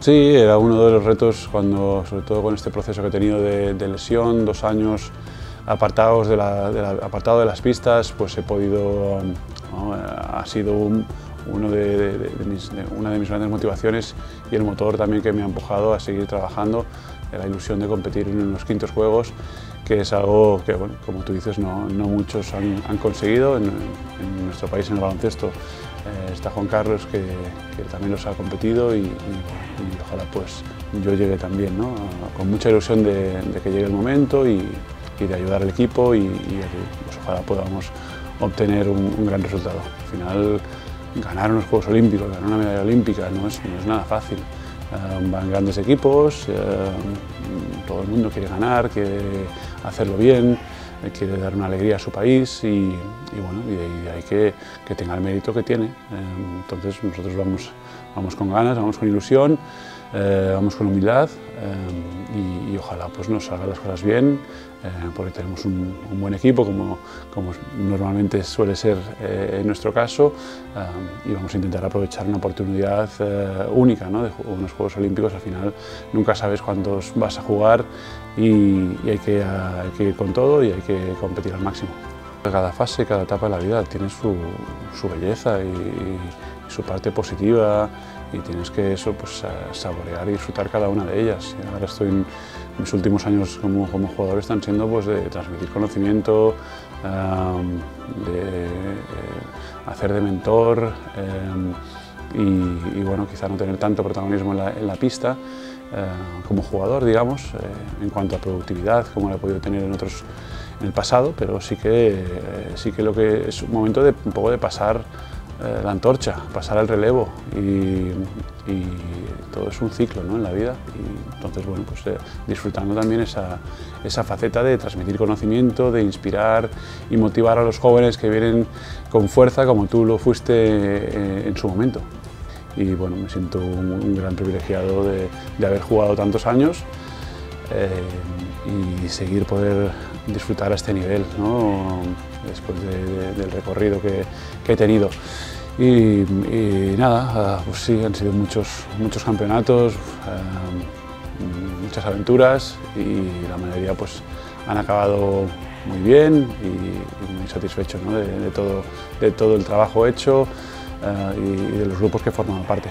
Sí, era uno de los retos, cuando, sobre todo con este proceso que he tenido de lesión, 2 años apartados apartado de las pistas, pues he podido, ¿no? Ha sido una de mis grandes motivaciones y el motor también que me ha empujado a seguir trabajando, la ilusión de competir en los quintos juegos, que es algo que, bueno, como tú dices, no muchos han conseguido en nuestro país en el baloncesto. Está Juan Carlos, que también los ha competido y ojalá pues yo llegue también, ¿no? Con mucha ilusión de que llegue el momento y de ayudar al equipo y pues, ojalá podamos obtener un gran resultado. Al final, ganar unos Juegos Olímpicos, ganar una medalla olímpica no es nada fácil. Van grandes equipos, todo el mundo quiere ganar, quiere hacerlo bien, quiere dar una alegría a su país y bueno, y hay que tenga el mérito que tiene. Entonces nosotros vamos con ganas, vamos con ilusión, vamos con humildad y ojalá pues nos salgan las cosas bien, porque tenemos un buen equipo como normalmente suele ser en nuestro caso, y vamos a intentar aprovechar una oportunidad única, ¿no? De unos Juegos Olímpicos. Al final nunca sabes cuántos vas a jugar y hay que ir con todo y hay que competir al máximo. Cada fase, cada etapa de la vida tiene su belleza y su parte positiva, y tienes que eso, pues, saborear y disfrutar cada una de ellas. Ahora estoy mis últimos años como jugador están siendo pues de transmitir conocimiento, de hacer de mentor, y bueno, quizá no tener tanto protagonismo en la pista como jugador, digamos, en cuanto a productividad, como la he podido tener en el pasado, pero sí que lo que es un momento de un poco de pasar la antorcha, pasar al relevo, y todo es un ciclo, ¿no? En la vida, y entonces bueno, pues disfrutando también esa faceta de transmitir conocimiento, de inspirar y motivar a los jóvenes que vienen con fuerza como tú lo fuiste en su momento. Y bueno, me siento un gran privilegiado de haber jugado tantos años y seguir poder disfrutar a este nivel, ¿no? Después del recorrido que he tenido. Y nada, pues sí, han sido muchos campeonatos, muchas aventuras, y la mayoría pues han acabado muy bien y muy satisfechos, ¿no? de todo el trabajo hecho y de los grupos que forman parte.